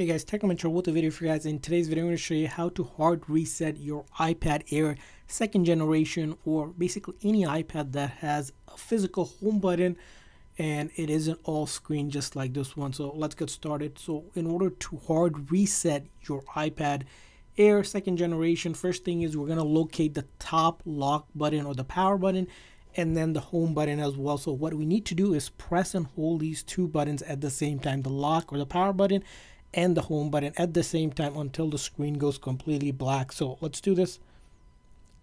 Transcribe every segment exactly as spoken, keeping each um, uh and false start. Hey guys, TechMentor with a video for you guys. In today's video, I'm going to show you how to hard reset your iPad Air second generation, or basically any iPad that has a physical home button and it isn't all screen just like this one. So let's get started. So in order to hard reset your iPad Air second generation, first thing is we're going to locate the top lock button or the power button, and then the home button as well. So what we need to do is press and hold these two buttons at the same time, the lock or the power button and the home button at the same time, until the screen goes completely black. So let's do this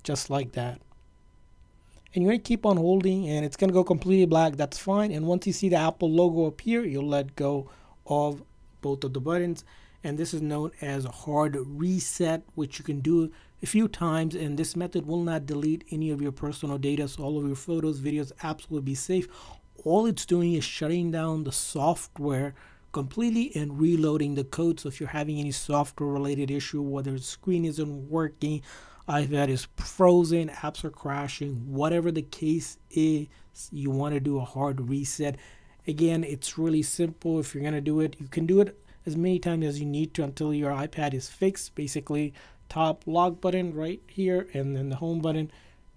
just like that, and you're going to keep on holding and it's going to go completely black. That's fine. And once you see the Apple logo appear, you'll let go of both of the buttons, and this is known as a hard reset, which you can do a few times, and this method will not delete any of your personal data, so all of your photos, videos, apps will be safe. All it's doing is shutting down the software completely and reloading the code. So if you're having any software related issue, whether the screen isn't working, iPad is frozen, apps are crashing, whatever the case is, you want to do a hard reset. Again, it's really simple. If you're going to do it, you can do it as many times as you need to until your iPad is fixed. Basically, top lock button right here and then the home button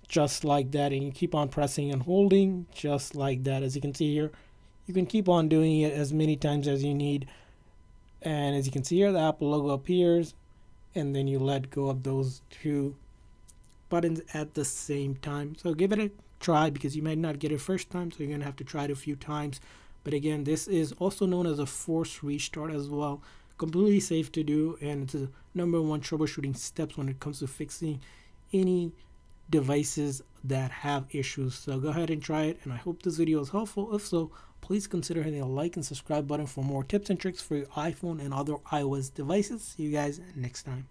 just like that, and you keep on pressing and holding just like that. As you can see here, you can keep on doing it as many times as you need, and as you can see here, the Apple logo appears, and then you let go of those two buttons at the same time. So give it a try, because you might not get it first time, so you're gonna have to try it a few times. But again, this is also known as a forced restart as well. Completely safe to do, and it's the number one troubleshooting steps when it comes to fixing any devices that have issues. So go ahead and try it, and I hope this video is helpful. If so, please consider hitting a like and subscribe button for more tips and tricks for your iPhone and other iOS devices. See you guys next time.